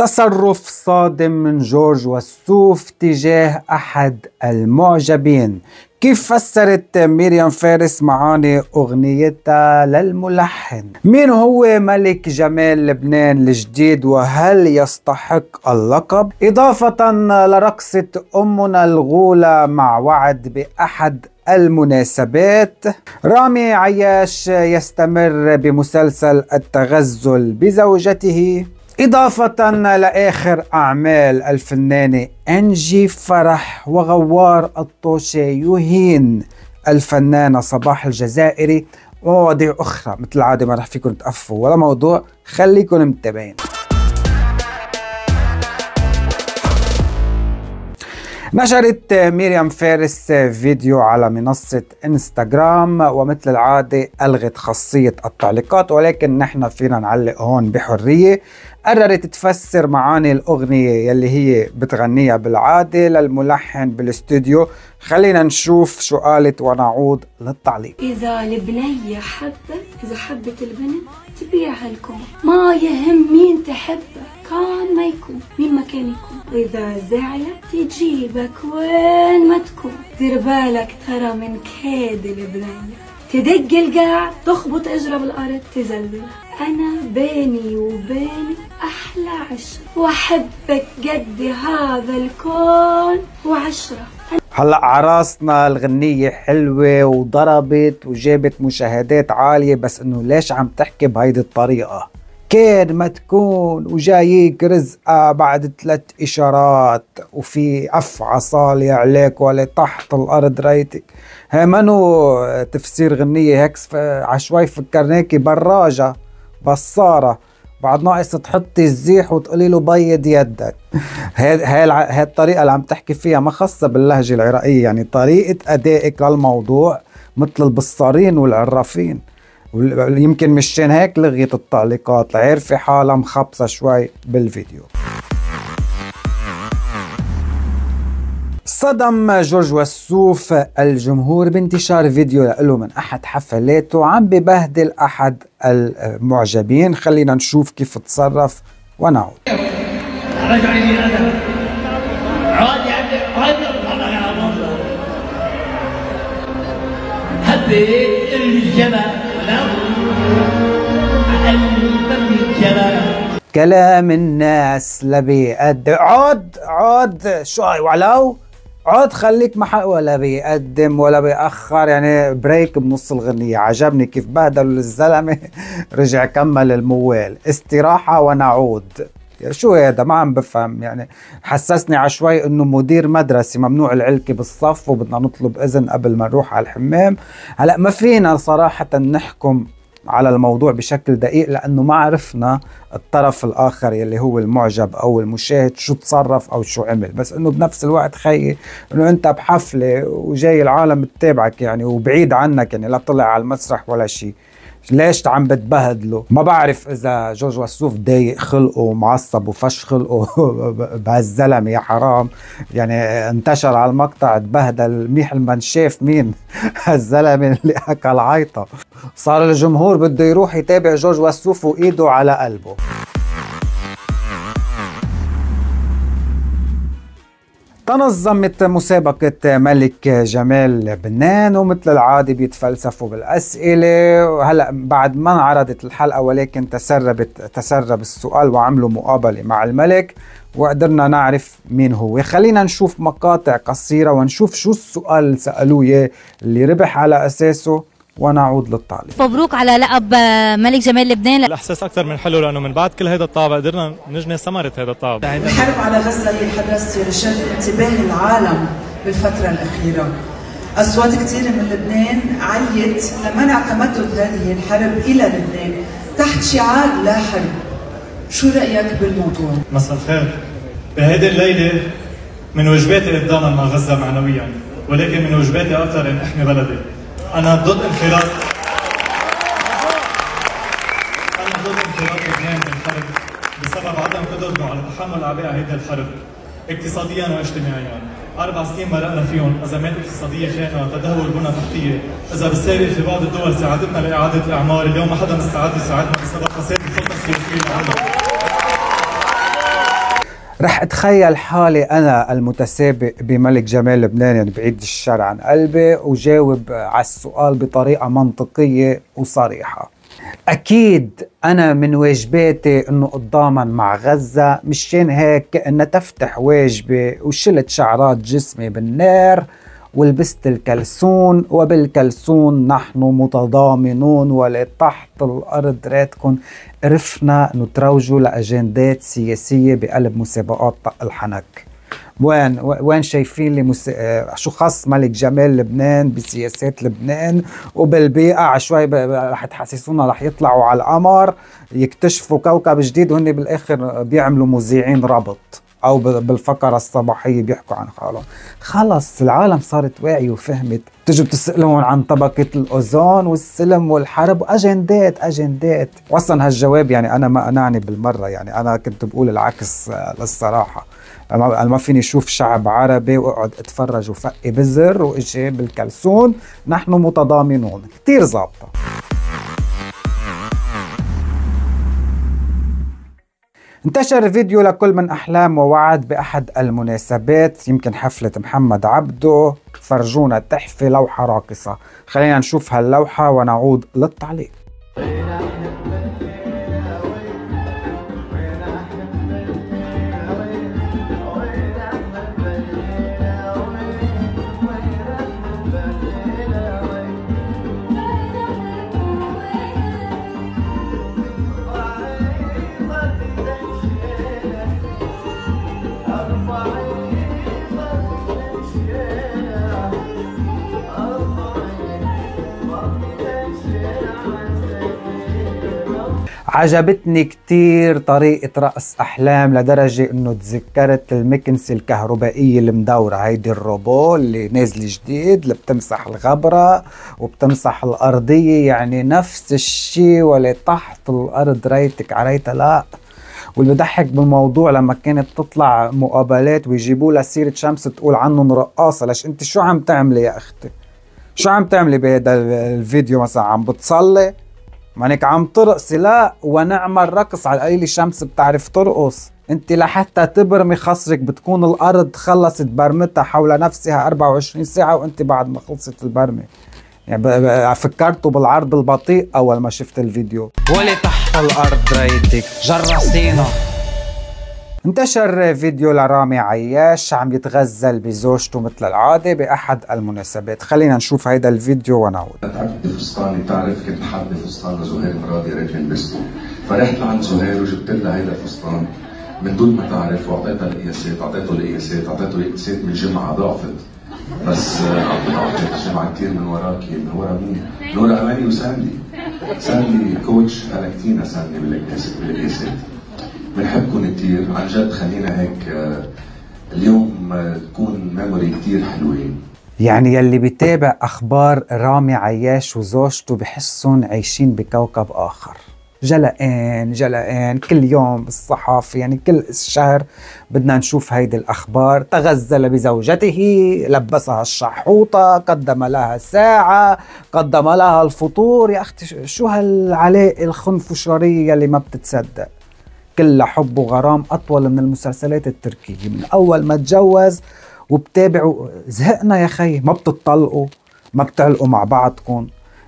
تصرف صادم من جورج وسوف تجاه أحد المعجبين. كيف فسرت ميريام فارس معاني أغنيتها للملحن؟ مين هو ملك جمال لبنان الجديد وهل يستحق اللقب؟ إضافة لرقصة أمنا الغولة مع وعد بأحد المناسبات. رامي عياش يستمر بمسلسل التغزل بزوجته. إضافة لآخر أعمال الفنانة أنجي فرح وغوار الطوشي يهين الفنانة صباح الجزائري ومواضيع أخرى. مثل العادة ما رح فيكم تقفوا ولا موضوع، خليكم متابعين. نشرت ميريام فارس فيديو على منصة انستغرام ومثل العادة ألغت خاصية التعليقات، ولكن نحن فينا نعلق هون بحرية. قررت تفسر معاني الأغنية يلي هي بتغنيها بالعادة للملحن بالاستوديو. خلينا نشوف شو قالت ونعود للتعليق. إذا البنية حبت، إذا حبت البنت تبيعها لكم، ما يهم مين تحبه، كان ما يكون مين ما كان يكون، وإذا زعلت تجيبك وين ما تكون، دير بالك ترى من كيد البنية، تدق القاع تخبط اجرها بالارض تزلل. انا بيني وبيني احلى عشره، واحبك قد هذا الكون وعشره. هلا عراسنا الغنيه حلوه وضربت وجابت مشاهدات عاليه، بس انه ليش عم تحكي بهيدي الطريقه؟ كان ما تكون وجايك رزقه بعد 3 إشارات وفي أفعى صالي عليك ولا تحت الأرض ريتك. هي منو تفسير غنية هيك عشوائي، فكرناكي براجة بصارة، بعد ناقص تحطي الزيح وتقولي له بيض يدك. هي الطريقة اللي عم تحكي فيها ما خاصة باللهجة العراقية، يعني طريقة أدائك للموضوع مثل البصارين والعرافين. يمكن مشان هيك لغيت التعليقات، عارفه حالها مخبصه شوي بالفيديو. صدم جورج وسوف الجمهور بانتشار فيديو له من احد حفلاته عم ببهدل احد المعجبين. خلينا نشوف كيف تصرف ونعود. حبيت الجمال كلام الناس لبيقدم. عود شو هاي ولو؟ عود خليك محل، ولا بيقدم ولا بيأخر، يعني بريك بنص الغنية. عجبني كيف بهدلوا الزلمة رجع كمل الموال. استراحة ونعود. شو هذا؟ ما عم بفهم، يعني حسسني عشوائي انه مدير مدرسه ممنوع العلكه بالصف وبدنا نطلب اذن قبل ما نروح على الحمام. هلا ما فينا صراحه نحكم على الموضوع بشكل دقيق لانه ما عرفنا الطرف الاخر يلي هو المعجب او المشاهد شو تصرف او شو عمل، بس انه بنفس الوقت خيي انه انت بحفله وجاي العالم بتتابعك يعني وبعيد عنك، يعني لا طلع على المسرح ولا شيء، ليش عم بتبهدله؟ ما بعرف اذا جورج وسوف ضايق خلقه ومعصب وفش خلقه بهالزلمه، يا حرام، يعني انتشر على المقطع تبهدل منيح المنشاف مين هالزلمه اللي اكل عيطه. صار الجمهور بده يروح يتابع جورج وسوف وايده على قلبه. تنظمت مسابقة ملك جمال لبنان ومثل العادة بيتفلسفوا بالأسئلة. هلأ بعد ما انعرضت الحلقة ولكن تسرب السؤال وعملوا مقابلة مع الملك وقدرنا نعرف مين هو. خلينا نشوف مقاطع قصيرة ونشوف شو السؤال اللي سألوه اللي ربح على أساسه ونعود للطالب. مبروك على لقب ملك جمال لبنان. الاحساس اكثر من حلو لانه من بعد كل هذا الطابع قدرنا نجني ثمره هذا الطابع. الحرب على غزه هي الحدث اللي شد انتباه العالم بالفتره الاخيره. اصوات كثير من لبنان عليت لمنع تمدد هذه الحرب الى لبنان تحت شعار لا حرب. شو رايك بالموضوع؟ مساء الخير. بهذه الليله من واجباتي اتضامن مع غزه معنويا، ولكن من واجباتي اكثر ان احمي بلدي. أنا ضد انخراط لبنان بالحرب بسبب عدم قدرته على تحمل عباءة هيدا الحرب اقتصاديا واجتماعيا. 4 سنين مرقنا فيهم أزمات اقتصادية خانقة، تدهور البنى التحتية. إذا بالسابق في بعض الدول ساعدتنا لإعادة الإعمار، اليوم ما حدا مستعد يساعدنا بسبب خسائر الخطة السياسية العامة. رح اتخيل حالي انا المتسابق بملك جمال لبنان، يعني بعيد الشر عن قلبي، وجاوب على السؤال بطريقه منطقيه وصريحه. اكيد انا من واجباتي انه اتضامن مع غزه، مشان هيك نتفتح واجبي وشلت شعرات جسمي بالنار ولبست الكلسون، وبالكلسون نحن متضامنون ولتحت الارض راتكن. عرفنا نتروجوا لاجندات سياسيه بقلب مسابقات طق الحنك. وين شايفين لي شو خص ملك جمال لبنان بسياسات لبنان وبالبيئه؟ شوي رح تحسسونا رح يطلعوا على القمر يكتشفوا كوكب جديد، وهن بالاخر بيعملوا مذيعين ربط او بالفقره الصباحيه بيحكوا عن حالهم. خلص العالم صارت واعيه وفهمت، تجي بتسالهم عن طبقه الاوزون والسلم والحرب واجندات اجندات. واصلا هالجواب يعني انا ما قنعني بالمره، يعني انا كنت بقول العكس للصراحه. انا ما فيني اشوف شعب عربي واقعد اتفرج وفقي بزر واجي بالكلسون نحن متضامنون، كثير ظابطه. انتشر فيديو لكل من أحلام ووعد بأحد المناسبات، يمكن حفلة محمد عبده، فرجونا تحفة لوحة راقصة. خلينا نشوف هاللوحة ونعود للتعليق. عجبتني كتير طريقة رقص أحلام لدرجة إنه تذكرت المكنسة الكهربائية المدورة، هيدي الروبو اللي نازلة جديد اللي بتمسح الغبرة وبتمسح الأرضية، يعني نفس الشيء ولا تحت الأرض ريتك عريتها. لا، واللي بضحك بالموضوع لما كانت تطلع مقابلات ويجيبوا لها سيرة شمس تقول عنهم رقاصة. ليش أنت شو عم تعملي يا أختي؟ شو عم تعملي بهذا الفيديو؟ مثلا عم بتصلي؟ معناك عم ترقصي؟ لا، ونعمل رقص على القليل. الشمس بتعرف ترقص انت، لحتى تبرمي خصرك بتكون الارض خلصت برمتها حول نفسها 24 ساعه وانت بعد ما خلصت البرمه. يعني فكرتوا بالعرض البطيء اول ما شفت الفيديو. ولي تحت الارض ريتك جرسينا. انتشر فيديو لرامي عياش عم يتغزل بزوجته مثل العادة بأحد المناسبات، خلينا نشوف هيدا الفيديو ونعود. تعبت فستاني، بتعرف كنت حابة فستان لزهير مرادي ريت لنبسطه، فرحت لعند زهير وجبت لها هيدا الفستان من دون ما تعرف، وأعطيتها القياسات، أعطيته القياسات من الجمعة ضعفت، بس أعطيت الجمعة كثير من وراكي، من ورا مين؟ من ورا أماني وساندي، ساندي كوتش ألكتينا ساندي بالقياسات. بنحبكم كثير عن جد، خلينا هيك اليوم تكون ميموري كثير حلوين. يعني يلي بيتابع اخبار رامي عياش وزوجته بحسهم عايشين بكوكب اخر، جلقان جلقان كل يوم بالصحافه، يعني كل الشهر بدنا نشوف هيدي الاخبار. تغزل بزوجته، لبسها الشحوطه، قدم لها ساعه، قدم لها الفطور. يا اختي شو هالعلاقه الخنفشريه اللي ما بتتصدق؟ كلها حب وغرام، اطول من المسلسلات التركيه من اول ما اتجوز وبتابعوا. زهقنا يا خي، ما بتطلقوا، ما بتعلقوا مع بعضكم،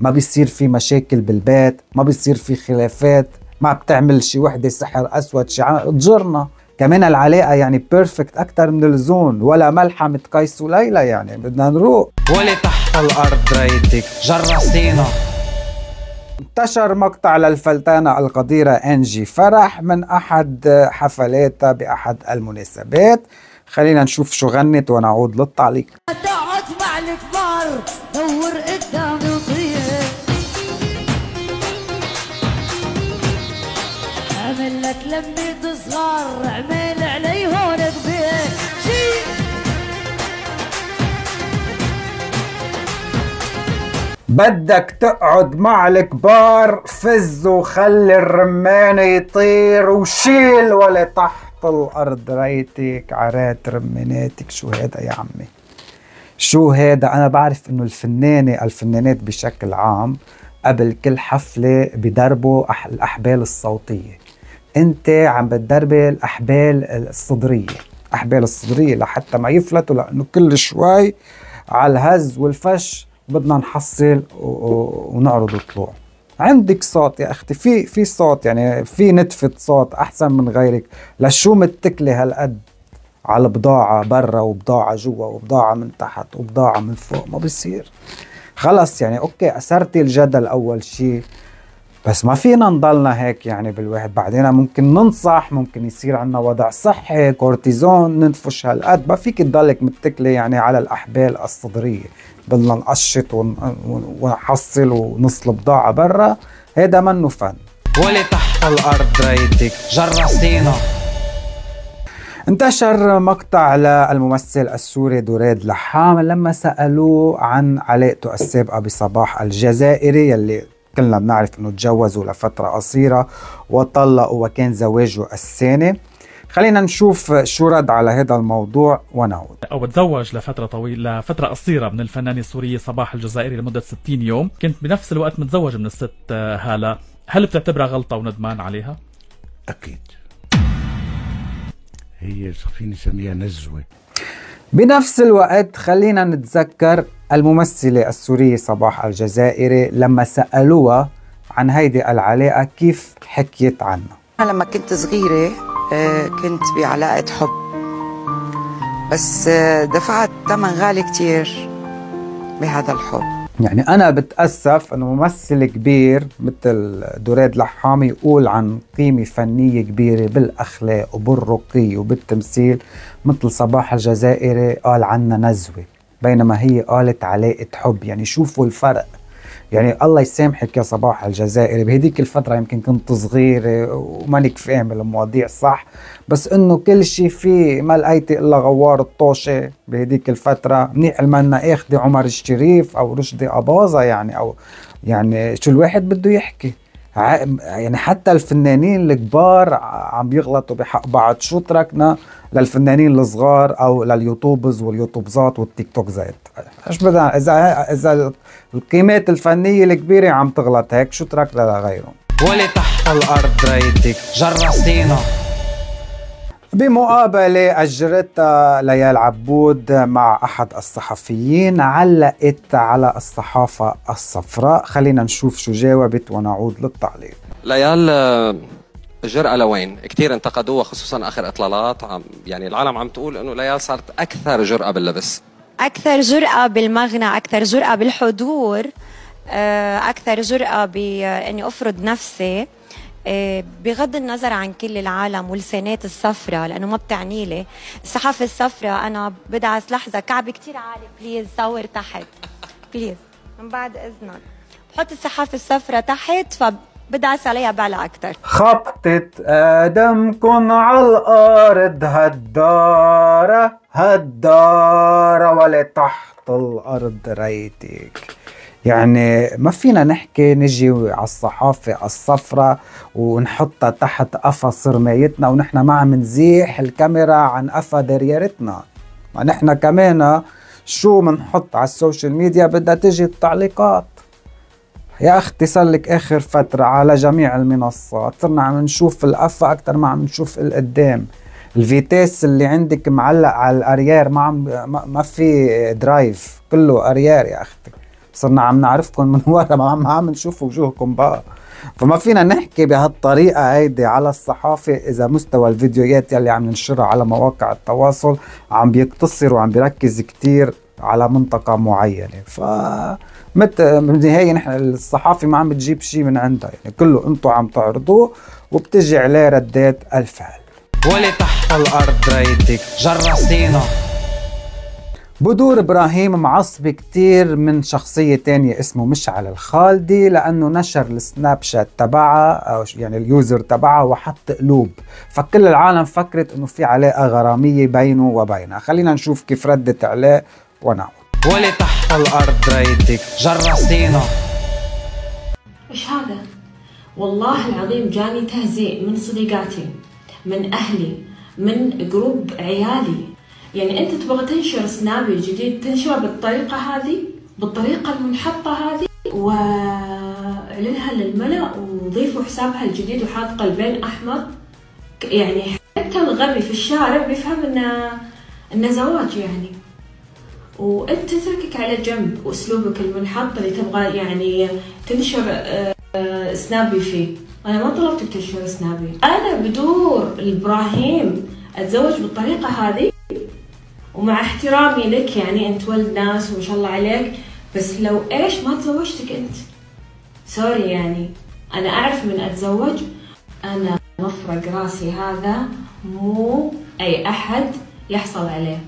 ما بيصير في مشاكل بالبيت، ما بيصير في خلافات، ما بتعمل شي وحده سحر اسود شي تجرنا. كمان العلاقه يعني بيرفكت اكثر من اللزوم، ولا ملحمه قيس وليلى، يعني بدنا نروق. ولي تحت الارض ريتك جرسينا. انتشر مقطع للفلتانة القديرة أنجي فرح من أحد حفلاتها بأحد المناسبات، خلينا نشوف شو غنت ونعود للتعليق. تقعد مع الكبار دور قدام وطير، عمل لك لمة صغار عمل عليهم كبير، بدك تقعد مع الكبار فز وخلي الرمان يطير وشيل ولا تحت الارض ريتك عرات رماناتك. شو هذا يا عمي؟ شو هذا؟ انا بعرف انه الفنانات بشكل عام قبل كل حفله بدربوا الاحبال الصوتيه، انت عم بتدربي الاحبال الصدريه، الاحبال الصدريه لحتى ما يفلتوا، لانه كل شوي على الهز والفش بدنا نحصل ونعرض الطلوع. عندك صوت يا اختي، في صوت، يعني في نتفه صوت احسن من غيرك. لشو متكله هالقد على بضاعه برا وبضاعه جوا وبضاعه من تحت وبضاعه من فوق؟ ما بصير خلص يعني. اوكي اثرتي الجدل اول شيء، بس ما فينا نضلنا هيك يعني بالواحد. بعدين ممكن ننصح، ممكن يصير عندنا وضع صحي، كورتيزون، ننفش هالقد. ما فيك تضلك متكله يعني على الاحبال الصدريه. بدنا نقشط ونحصل ونصل بضاعه برا، هيدا منه فن. ولي تحت الارض ريتك جرسينا. انتشر مقطع للممثل السوري دريد لحام لما سألوه عن علاقته السابقة بصباح الجزائري، يلي كلنا بنعرف انه تجوزوا لفترة قصيرة وطلقوا وكان زواجه الثاني. خلينا نشوف شو رد على هذا الموضوع ونعود. أو تزوج لفترة طويلة، لفترة قصيرة، من الفنان السوري صباح الجزائري لمدة 60 يوم، كنت بنفس الوقت متزوج من الست هالة. هل بتعتبرها غلطة وندمان عليها؟ أكيد. هي فيني نسميها نزوة. بنفس الوقت خلينا نتذكر الممثلة السورية صباح الجزائري لما سألوها عن هيدي العلاقة كيف حكيت عنها. أنا لما كنت صغيرة كنت بعلاقة حب، بس دفعت ثمن غالي كتير بهذا الحب. يعني أنا بتأسف أنه ممثل كبير مثل دريد لحام يقول عن قيمة فنية كبيرة بالأخلاق وبالرقي وبالتمثيل، مثل صباح الجزائري قال عنا نزوة، بينما هي قالت علاقة حب. يعني شوفوا الفرق. يعني الله يسامحك يا صباح الجزائري، بهديك الفترة يمكن كنت صغيرة ومانك فاهم المواضيع صح، بس انه كل شيء فيه ما لقيتي الا غوار الطوشة بهديك الفترة. منيح المنا اخذي عمر الشريف او رشدي اباظة، يعني او يعني شو الواحد بده يحكي. يعني حتى الفنانين الكبار عم يغلطوا بحق بعض، شو تركنا للفنانين الصغار او لليوتوبز واليوتوبزات والتيك توك زيت؟ ايش بدنا اذا القيمات الفنيه الكبيره عم تغلط هيك، شو تركنا لغيرهم؟ ولي تحت الارض ريتك جرسينا. بمقابله اجرتها ليال عبود مع احد الصحفيين علقت على الصحافه الصفراء. خلينا نشوف شو جاوبت ونعود للتعليق. ليال الجرأة لوين؟ كثير انتقدوها خصوصا اخر اطلالات، يعني العالم عم تقول انه ليال صارت اكثر جرأة باللبس، اكثر جرأة بالمغنى، اكثر جرأة بالحضور، اكثر جرأة باني افرض نفسي بغض النظر عن كل العالم والسنات الصفراء، لانه ما بتعني لي الصحافه الصفراء. انا بدعس لحظه، كعبي كثير عالي، بليز صور تحت بليز من بعد اذنك. بحط الصحافه الصفراء تحت فبدعس عليها بعلى اكثر. خبطت قدمكن على الارض هالداره هالداره، ولا تحت الارض ريتك. يعني ما فينا نحكي نجي على الصحافة الصفراء ونحطها تحت قفا صرمايتنا ونحن ما عم نزيح الكاميرا عن قفا دريارتنا. ما نحن كمان شو منحط على السوشيال ميديا بدها تجي التعليقات. يا اختي صار لك اخر فترة على جميع المنصات صرنا عم نشوف القفا اكثر ما عم نشوف القدام. الفيتاس اللي عندك معلق على الاريير، ما في درايف، كله اريير يا اختي. صرنا عم نعرفكم من ورا، ما عم نشوف وجوهكم بقى. فما فينا نحكي بهالطريقه هيدي على الصحافه اذا مستوى الفيديوهات يلي عم ننشرها على مواقع التواصل عم بيقتصر وعم بيركز كثير على منطقه معينه. بالنهايه نحن الصحافه ما عم بتجيب شيء من عندها، يعني كله انتم عم تعرضوه وبتجي عليه ردات الفعل. ولي تحت الارض ريتك جرسينا. بدور إبراهيم معصبي كتير من شخصية تانية اسمه مشعل الخالدي، لأنه نشر السناب شات تبعها، يعني اليوزر تبعها، وحط قلوب، فكل العالم فكرت إنه في علاقة غرامية بينه وبينها. خلينا نشوف كيف ردت عليه ونعود. ولي تحت الأرض ريتك جرسينا. إيش هذا؟ والله العظيم جاني تهزيء من صديقاتي، من أهلي، من جروب عيالي. يعني انت تبغى تنشر سنابي جديد تنشره بالطريقه هذه، بالطريقه المنحطه هذه، واعلنها للملأ وضيفوا حسابها الجديد وحاط قلبين احمر يعني انت الغبي في الشارع بيفهم انه زواج يعني، وانت تتركك على جنب واسلوبك المنحط اللي تبغى يعني تنشر سنابي فيه. انا ما طلبتك تنشر سنابي، انا بدور ابراهيم اتزوج بالطريقه هذه، ومع احترامي لك يعني انت ولد ناس وما شاء الله عليك، بس لو ايش ما تزوجتك انت سوري يعني. انا اعرف من اتزوج، انا مفرق راسي هذا مو اي احد يحصل عليه.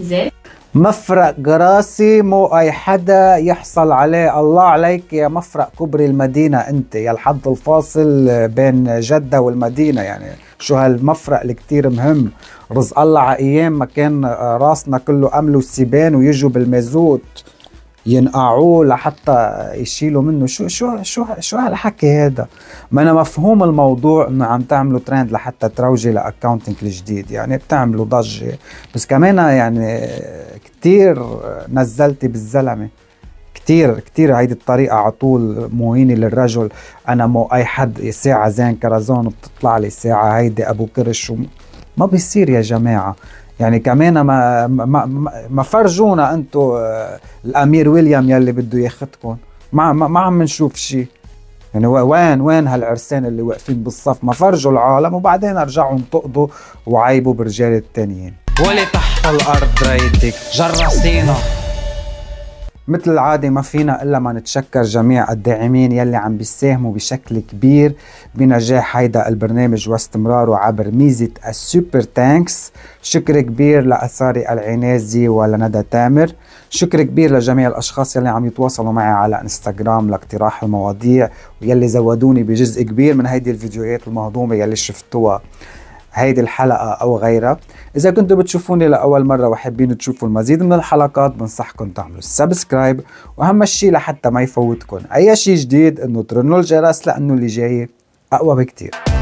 زين، مفرق راسي مو اي حدا يحصل عليه. الله عليك يا مفرق كبري المدينه انت، يا الحد الفاصل بين جده والمدينه، يعني شو هالمفرق اللي كثير مهم. رزق الله على ايام ما كان راسنا كله امل والسيبان ويجوا بالمازوت ينقعوه لحتى يشيلوا منه. شو شو شو شو هالحكي هذا؟ ما انا مفهوم الموضوع انه عم تعملوا ترند لحتى تروجي لاكونتنج الجديد، يعني بتعملوا ضجه، بس كمان يعني كثير نزلتي بالزلمه، كثير هيدي الطريقه على طول مهينه للرجل. انا مو اي حد، ساعه زين كرزون بتطلع لي ساعه هيدي ابو كرش، ما بيصير يا جماعه. يعني كمان ما فرجونا انتو الامير ويليام يلي بده ياخذكم، ما عم نشوف شيء. يعني وين هالعرسان اللي واقفين بالصف؟ ما فرجوا العالم وبعدين رجعوا انتقدوا وعيبوا برجال التانيين. ولي تحت الارض ريتك جرسينا. مثل العادة ما فينا إلا ما نتشكر جميع الداعمين يلي عم بيساهموا بشكل كبير بنجاح هيدا البرنامج واستمراره عبر ميزة السوبر تانكس. شكر كبير لأساري العنازي ولندى تامر. شكر كبير لجميع الأشخاص يلي عم يتواصلوا معي على انستغرام لاقتراح المواضيع، ويلي زودوني بجزء كبير من هيدي الفيديوهات المهضومة يلي شفتوها هيدي الحلقة أو غيرها. إذا كنتوا بتشوفوني لأول مرة وحابين تشوفوا المزيد من الحلقات بنصحكم تعملوا السبسكرايب، وأهم شيء لحتى ما يفوتكم أي شيء جديد إنه ترنوا الجرس، لأنه اللي جاي أقوى بكتير.